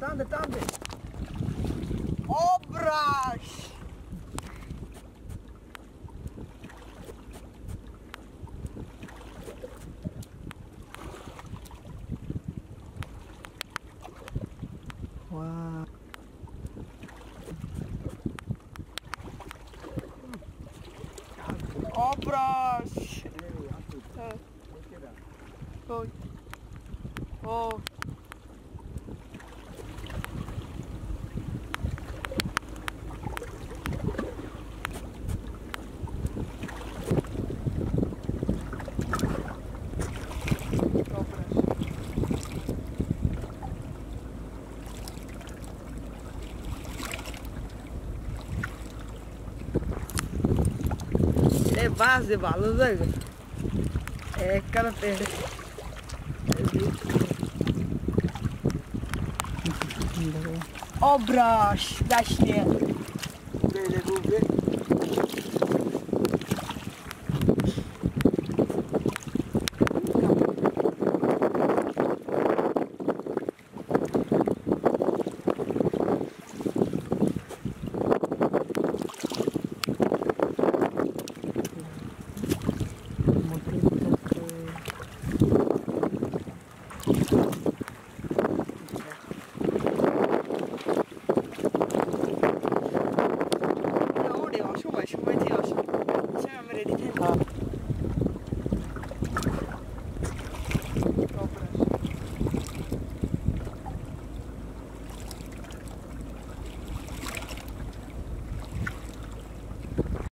tamdy. Obraź! Wow. Obraź! O. O. Base bala velho é cara perde obras da China.